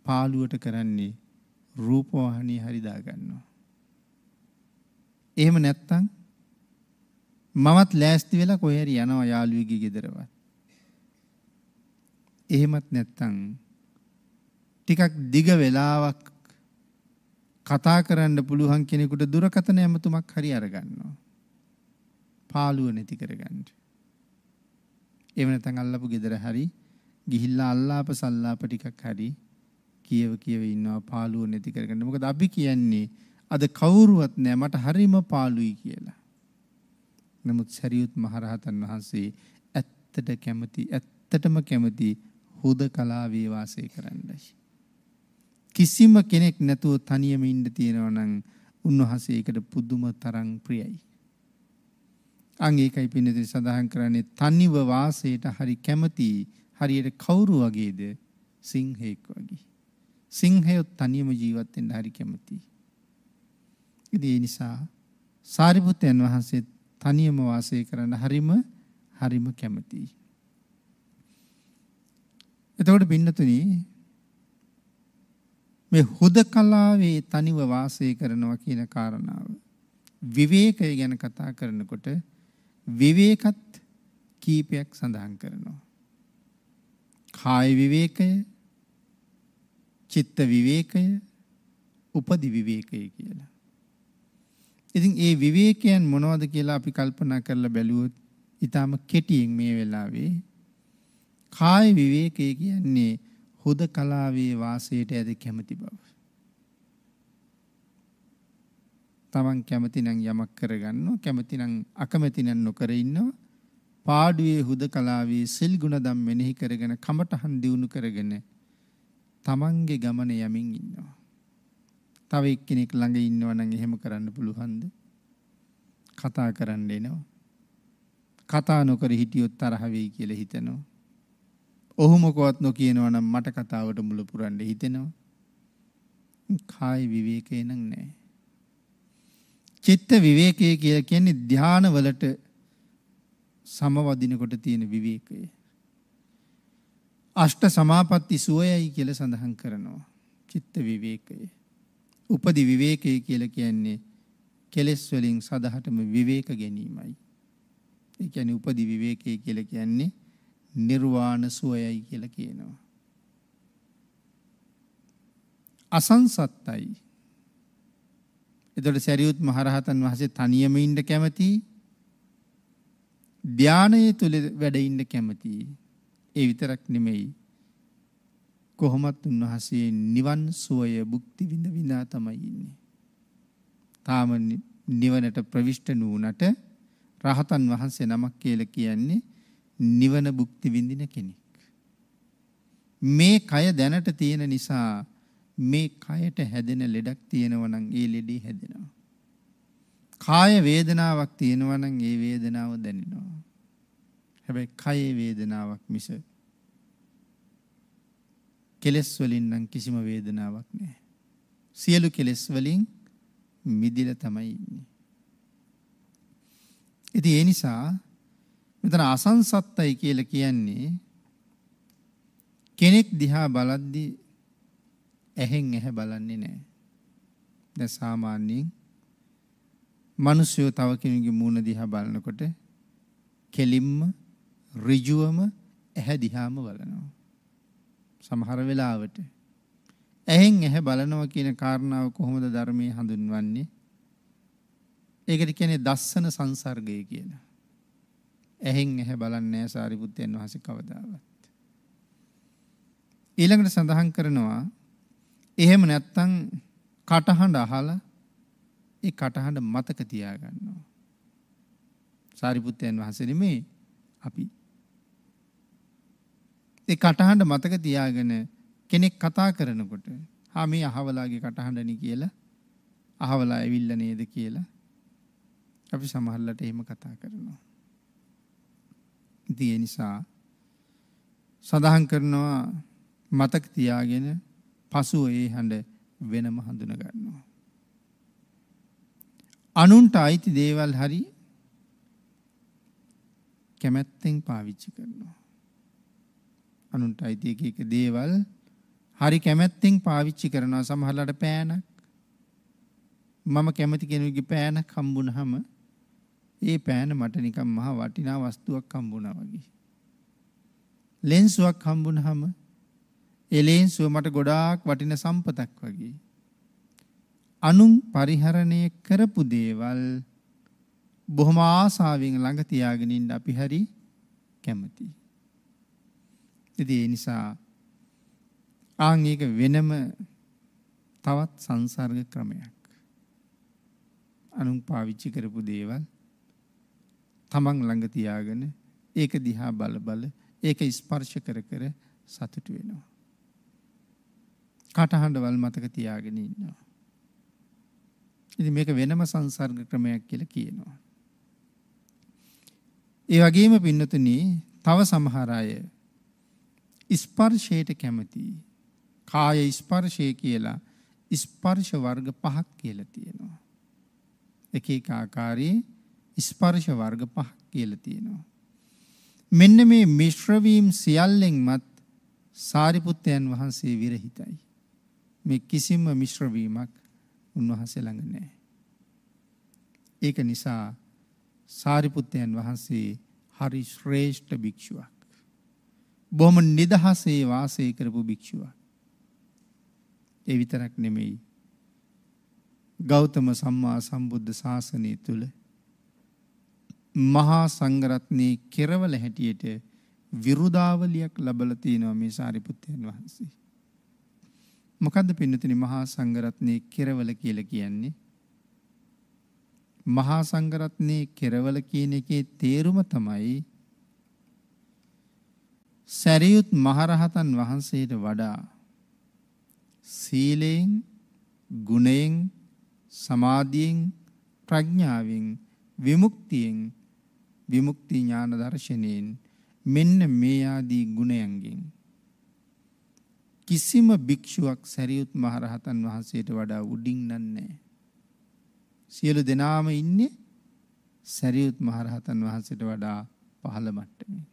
පාළුවට කරන්නේ රූපවාහිනිය හරිදා ගන්නවා. එහෙම නැත්තම් මමත් ලෑස්ති වෙලා කොහේ හරි යනවා යාළුවෙක්ගේ ගෙදරවත්. එහෙමත් නැත්තම් ටිකක් දිග වෙලාවක් කතා කරන්න පුළුවන් කෙනෙකුට දුරකථන ඇමතුමක් හරි අරගන්නවා. පාළුව නැති කරගන්න. එහෙම නැත්තම් අල්ලපු ගෙදර හරි ගිහිල්ලා අල්ලාප සල්ලාප ටිකක් හරි කියව කියව ඉන්නවා පාළුව නැති කරගන්න. මොකද අපි කියන්නේ අද කවුරුවත් නෑ මට හරිම පාළුයි කියලා. නමුත් සරියුත් මහරහතන් වහන්සේ ඇත්තටම කැමති හුදකලාවේ වාසය කරන්නයි. කිසිම කෙනෙක් නැතුව තනියම ඉන්න තියෙනවා නම් උන්වහන්සේ ඒකට පුදුම තරම් ප්‍රියයි. අන් ඒකයි පින්නදී සඳහන් කරන්නේ තනිව වාසයට හරි කැමති. හරියට කවුරු වගේද? සිංහෙක් වගේ. සිංහය තනියම ජීවත් වෙන්න හරි කැමති. ඒ නිසා සාරිපුත්තයන් වහන්සේ තනියම වාසය කරන්න හරිම කැමතියි. එතකොට පින්නතුනි මේ හුදකලාවේ තනිව වාසය කරනවා කියන කාරණාව විවේකය ගැන කතා කරනකොට විවේකත් කීපයක් සඳහන් කරනවා. කාය විවේකය, චිත්ත විවේකය, උපදි විවේකය කියලා. ඉතින් ඒ විවේකයන් මොනවද කියලා අපි කල්පනා කරලා බැලුවොත් ඊටම කෙටියෙන් මේ වෙලාවේ කාය විවේකය කියන්නේ හුදකලාවේ වාසයට ඇද කැමති බව. තමන් කැමති නම් යමක් කරගන්නවා, කැමති නම් අකමැති නම් නොකර ඉන්නවා. පාඩුවේ හුදකලාවේ සිල් ගුණ ධම් මෙනෙහි කරගෙන කමටහන් දියුණු කරගෙන තමන්ගේ ගමන යමින් ඉන්නවා. තව එක්කෙනෙක් ළඟ ඉන්නවා නම් එහෙම කරන්න පුළුවන්ද? කතා කරන්න එනවා. කතා නොකර හිටියොත් තරහ වෙයි කියලා හිතනවා. ඔහුම කොවත් නොකියනවා නම් මට කතාවට මුල පුරන්න හිතෙනවා. කාය විවේකේ නම් නැහැ. චිත්ත විවේකයේ කියලා කියන්නේ ධාන වලට සමවදිනකොට තියෙන විවේකය. අෂ්ට සමාපatti සුවයයි කියලා සඳහන් කරනවා චිත්ත විවේකය. උපදි විවේකය කියලා කියන්නේ කෙලෙස් වලින් සදහටම විවේක ගැනීමයි. ඒ කියන්නේ උපදි විවේකය කියලා කියන්නේ නිර්වාණ සුවයයි කියලා කියනවා. අසංසත්තයි. එතකොට සරියුත් මහරහතන් වහන්සේ තනියම ඉන්න කැමති, ධානයේ තුල වැඩ ඉන්න කැමති. ඒ විතරක් නෙමෙයි කොහොමත් උන්වහන්සේ නිවන් සුවය භුක්ති විඳ විඳා තමයි ඉන්නේ. තාම නිවනට ප්‍රවිෂ්ඨ නුනට රහතන් වහන්සේ නමක් කියලා කියන්නේ නිවන භුක්ති විඳින කෙනෙක්. මේ කය දැනට තියෙන නිසා මේ කයට හැදෙන ලෙඩක් තියෙනවා නම් ඒ ලෙඩේ හැදෙනවා. කාය වේදනාවක් තියෙනවා නම් ඒ වේදනාව දැනෙනවා. හැබැයි කායේ වේදනාවක් මිස කෙලස් වලින් නම් කිසිම වේදනාවක් නැහැ. සියලු කෙලස් වලින් මිදිලා තමයි ඉන්නේ. ඉතින් ඒ නිසා මෙතන අසංසත්තයි කියලා කියන්නේ කෙනෙක් දිහා බලද්දී ඇහෙන් ඇහ බලන්නේ නැහැ. දැන් සාමාන්‍යයෙන් මිනිස්සු තව කෙනෙකුගේ මූණ දිහා බලනකොට කෙලින්ම ඍජුවම ඇහ දිහාම බලනවා. සමහර වෙලාවට ඇහෙන් ඇහ බලනවා කියන කාරණාව කොහොමද ධර්මයේ හඳුන්වන්නේ? ඒකට කියන්නේ දස්සන සංසර්ගය කියලා. ඇහෙන් ඇහ බලන්නේ නැහැ සාරිපුත්තයන් වහන්සේ කවදාවත්. ඊළඟට සඳහන් කරනවා එහෙම නැත්තම් කටහඬ අහලා ඒ කටහඬ මතක තියාගන්නවා. සාරිපුත්තයන් වහන්සේ නෙමේ අපි. ඒ කටහඬ මතක තියාගෙන කෙනෙක් කතා කරනකොට හා මේ අහවලාගේ කටහඬනි කියලා අහවලා ඇවිල්ලා නේද කියලා අපි සමහරලට එහෙම කතා කරනවා. ඉතින් ඒ නිසා සඳහන් කරනවා මතක තියාගෙන පසුව ඒ හඬ වෙනම හඳුනා ගන්නවා. අනුන්ට අයිති දේවල් හරි කැමැත්තෙන් පාවිච්චි කරනවා. අනුන්ට අයිති එක දේවල් හරි කැමැත්තෙන් පාවිච්චි කරනවා. සමහරලාට පෑනක් මම කැමති කෙනෙකුගේ පෑනක් හම්බුනහම ඒ පෑන මට නිකන් මහ වටිනා වස්තුවක් හම්බුනා වගේ. ලෙන්සුවක් හම්බුනහම එලෙන්සුව මට ගොඩාක් වටින සම්පතක් වගේ. අනුන් පරිහරණය කරපු දේවල් බොහොම ආසාවෙන් ළඟ තියාගෙන ඉන්න අපි හරි කැමති. ඉතින් ඒ නිසා ආන් එක වෙනම තවත් සංසර්ග ක්‍රමයක්. අනුන් පාවිච්චි කරපු දේවල් තමන් ළඟ තියාගෙන ඒක දිහා බල බල ඒක ස්පර්ශ කර කර සතුටු වෙනවා. කටහඬවල් මතක තියාගෙන ඉන්නවා. ඉතින් මේක වෙනම සංසර්ග ක්‍රමයක් කියලා කියනවා. ඒ වගේම පින්නතුනි තව සමහර අය ස්පර්ශයට කැමති. කාය ස්පර්ශය කියලා ස්පර්ශ වර්ග පහක් කියලා තියෙනවා. එක එක ආකාරයේ ස්පර්ශ වර්ග පහක් කියලා තියෙනවා. මෙන්න මේ මිශ්‍ර වීම සියල්ලෙන්මත් සාරිපුත්තයන් වහන්සේ විරහිතයි. මේ කිසිම මිශ්‍ර වීමක් උන්වහන්සේ ළඟ නැහැ. ඒක නිසා සාරිපුත්තයන් වහන්සේ හරි ශ්‍රේෂ්ඨ භික්ෂුවක්. බොහොම නිදහසේ වාසය කරපු භික්ෂුවක්. ඒ විතරක් නෙමෙයි. ගෞතම සම්මා සම්බුද්ධ ශාසනය තුල මහා සංඝරත්නයේ කෙරවල හැටියට විරුදාවලියක් ලැබලා තියෙනවා මේ සාරිපුත්තයන් වහන්සේ. මොකද්ද පින්නතුනි මහා සංඝරත්නයේ කෙරවල කියලා කියන්නේ? මහා සංඝරත්නයේ කෙරවල කියන එකේ තේරුම තමයි සරියුත් මහරහතන් වහන්සේට වඩා සීලයෙන්, ගුණයෙන්, සමාධියෙන්, ප්‍රඥාවෙන්, විමුක්තියෙන්, විමුක්ති ඥාන දර්ශනයෙන් මෙන්න මේ ආදී ගුණයන්ගෙන් කිසිම භික්ෂුවක් සරියුත් මහරහතන් වහන්සේට වඩා උඩින් නන්නේ. සියලු දෙනාම ඉන්නේ සරියුත් මහරහතන් වහන්සේට වඩා පහළ මට්ටමේ.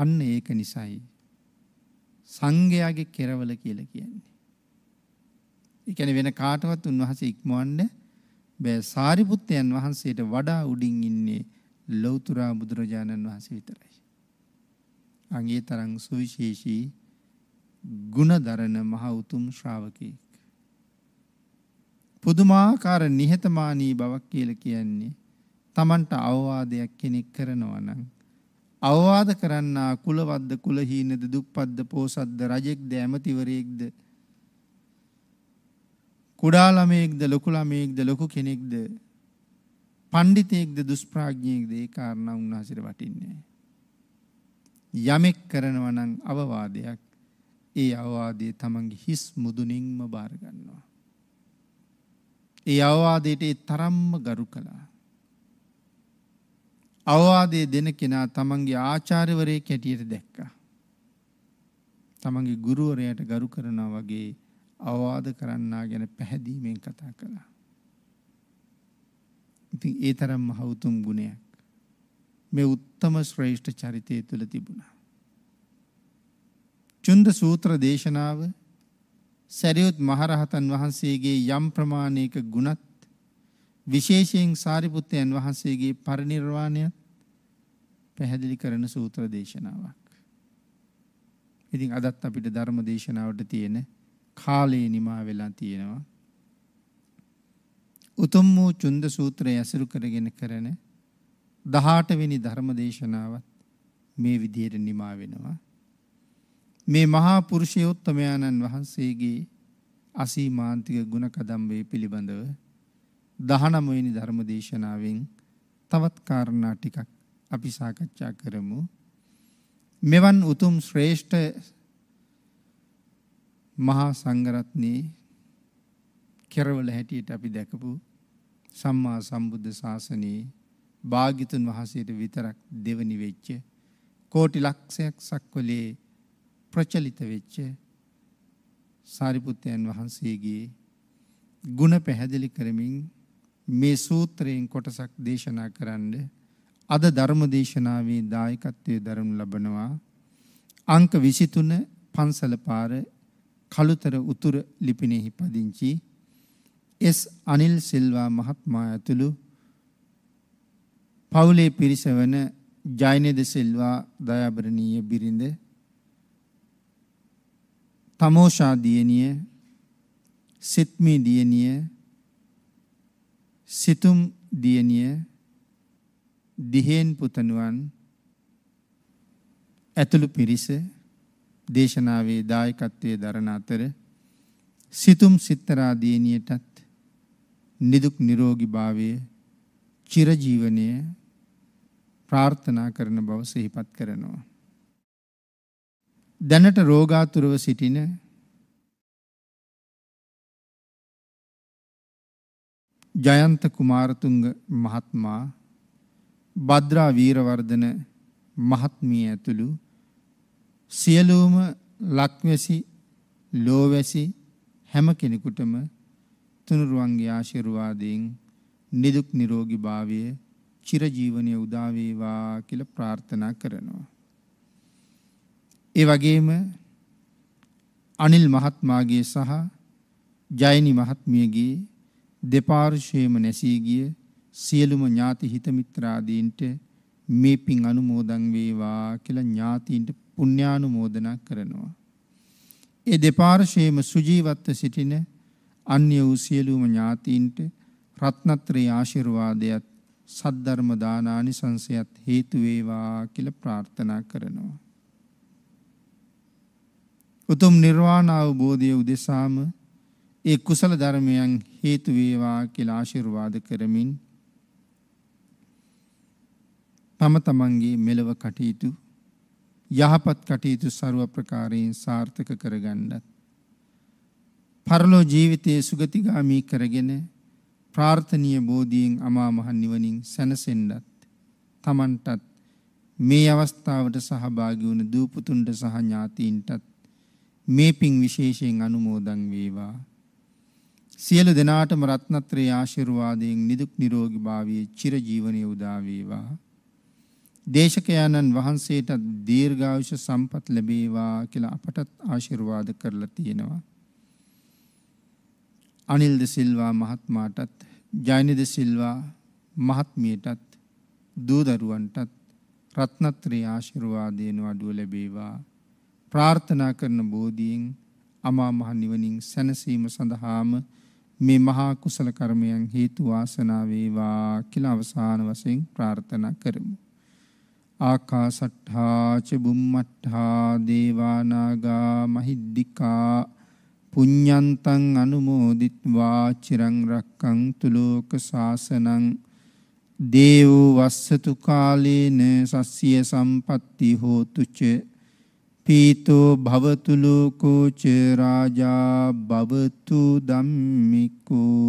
අන්න ඒක නිසයි සංඝයාගේ කෙරවල කියලා කියන්නේ. ඒ කියන්නේ වෙන කාටවත් උන්වහන්සේ ඉක්මවන්න බෑ. සාරිපුත්තයන් වහන්සේට වඩා උඩින් ඉන්නේ ලෞතර බුදුරජාණන් වහන්සේ විතරයි. අංගේ තරං සුවිශේෂී ගුණදරන මහ උතුම් ශ්‍රාවකෙක්. පුදුමාකාර නිහතමානී බවක් කියලා කියන්නේ Tamanට අවවාදයක් කෙනෙක් කරනවා නම් අවවාද කරන්නා කුලවද්ද, කුලහීනද, දුප්පත්ද, පොසත්ද, රජෙක්ද, ඇමතිවරයෙක්ද, කුඩා ළමයෙක්ද, ලොකු ළමයෙක්ද, ලොකු කෙනෙක්ද, පඬිතෙක්ද, දුෂ්ප්‍රඥයෙක්ද, ඒ කාරණා උන්වහන්සේට වටින්නේ නැහැ. යමෙක් කරනවා නම් අවවාදයක්, ඒ අවවාදය තමන්ගේ හිස් මුදුනින්ම බාර ගන්නවා. ඒ අවවාදයට ඒ තරම්ම ගරු කළා. අවවාදයේ දෙන කෙනා තමන්ගේ ආචාර්යවරයෙක් හැටියට දැක්කා. තමන්ගේ ගුරුවරයාට ගරු කරනවා වගේ අවවාද කරන්නා ගැන පැහැදීමෙන් කතා කළා. ඉතින් ඒ තරම් මහ උතුම් ගුණයක් මේ උත්තම ශ්‍රේෂ්ඨ චරිතය තුළ තිබුණා. චුන්ද සූත්‍ර දේශනාව සරියුත් මහරහතන් වහන්සේගේ යම් ප්‍රමාණයක ගුණත්, විශේෂයෙන් සාරිපුත්තයන් වහන්සේගේ පරිනිර්වාණයත් පැහැදිලි කරන සූත්‍ර දේශනාවක්. ඉතින් අදත් අපිට ධර්ම දේශනාවට තියෙන කාලේ නිමා වෙලා තියෙනවා. උතුම් වූ චුන්ද සූත්‍රය ඇසුරු කරගෙන කරන 18 වෙනි ධර්ම දේශනාවත් මේ විදියට නිමා වෙනවා. මේ මහා පුරුෂයෝත්තමයන්න් වහන්සේගේ අසීමාන්තික ගුණ කදම්බේ පිළිබඳව 19 වෙනි ධර්ම දේශනාවෙන් තවත් කාරණා ටිකක් අපි සාකච්ඡා කරමු. මෙවන් උතුම් ශ්‍රේෂ්ඨ මහා සංඝරත්නයේ කෙරවල හැටියට අපි දැකපු සම්මා සම්බුද්ධ ශාසනයේ භාග්‍යතුන් වහන්සේට විතරක් දෙවනි වෙච්ච, කෝටි ලක්ෂයක් සක්වලේ ප්‍රචලිත වෙච්ච සාරිපුත්තයන් වහන්සේගේ ගුණ පැහැදිලි කරමින් මේ සූත්‍රයෙන් කොටසක් දේශනා කරන්න අද ධර්ම දේශනාවේ දායකත්වයේ දරනු ලබනවා අංක 23 පන්සල පාර කළුතර උතුර ලිපිනෙහි පදිංචි එස් අනිල් සිල්වා මහත්මයා ඇතුළු පවුලේ පිරිස වන ජයනේද සිල්වා දයාබරණීය බිරිඳ, තමෝෂා දියණිය, සිත්මි දියණිය, සිතුම් දියණිය, දිහෙන් පුතණුවන් ඇතුළු පිරිස දේශනාවේ දායකත්වයේ දරන අතර සිතුම් සිත්තරා දියණියටත් නිදුක් නිරෝගී භාවය, චිරජීවනය ප්‍රාර්ථනා කරන බව සිහිපත් කරනවා. දැනට රෝගාතුරව සිටින ජයන්ත කුමාරතුංග මහත්මයා, භද්‍රා වීරවර්ධන මහත්මිය ඇතුළු සියලුම ලක්වැසි ලෝවැසි හැම කෙනෙකුටම තුනුරුවන්ගේ ආශිර්වාදයෙන් නිදුක් නිරෝගී භාවය, චිරජීවනය උදා වේවා කියලා ප්‍රාර්ථනා කරනවා. ඒ වගේම අනිල් මහත්මයාගේ සහ ජයනි මහත්මියගේ දෙපාර්ශ්වයේම නැසී ගිය සියලුම ඥාති හිත මිත්‍රාදීන්ට මේ පින් අනුමෝදන් වේවා කියලා ඥාතීන්ට පුණ්‍යානුමෝදනා කරනවා. ඒ දෙපාර්ශ්වයේම සුජීවත්ව සිටින අන්‍ය වූ සියලුම ඥාතීන්ට රත්නත්‍රයේ ආශිර්වාදයත් සද්ධර්ම දානානිසංසයත් හේතු වේවා කියලා ප්‍රාර්ථනා කරනවා. උතුම් නිර්වාණ අවබෝධය උදෙසාම ඒ කුසල ධර්මයන් හේතු වේවා කියලා ආශිර්වාද කරමින් තම තමන්ගේ මෙලව කටයුතු, යහපත් කටයුතු ਸਰව ප්‍රකාරයෙන් සාර්ථක කරගන්නත්, පරලෝ ජීවිතයේ සුගතිගාමී කරගෙන ප්‍රාර්ථනීය බෝධියෙන් අමා මහ නිවනින් සැනසෙන්නත්, තමන්ටත් මේ අවස්ථාවට සහභාගී වුණ දූ පුතුන්ට සහ ඥාතීන්ටත් මේ පින් විශේෂයෙන් අනුමෝදන් වේවා. සියලු දෙනාටම රත්නත්‍රයේ ආශිර්වාදයෙන් නිදුක් නිරෝගී භාවයේ චිරජීවනයේ උදා වේවා. දේශකයන්න් වහන්සේට දීර්ඝායුෂ සම්පත් ලැබේවා කියලා අපටත් ආශිර්වාද කරලා තියෙනවා. අනිල් ද සිල්වා මහත්මයාටත්, ජයනි ද සිල්වා මහත්මියටත්, දූ දරුවන්ටත් රත්නත්‍රයේ ආශිර්වාදයෙන් වඩුව ලැබේවා. ප්‍රාර්ථනා කරන බෝධියෙන් අමා මහ නිවනින් සැනසීම සඳහාම මේ මහා කුසල කර්මයන් හේතු වාසනා වේවා කියලා අවසාන වශයෙන් ප්‍රාර්ථනා කරමු. ආකාසට්ඨා ච බුම්මට්ඨා දේවා නාග මහිද්దికා පුඤ්ඤන්තං අනුමෝදිත්වා චිරං රක්ඛන්තු ලෝක සාසනං දේවෝ වස්සතු කාලේන සස්සිය සම්පatti හෝතු ච පීතෝ භවතු ලෝකෝ ච රාජා භවතු ධම්මිකෝ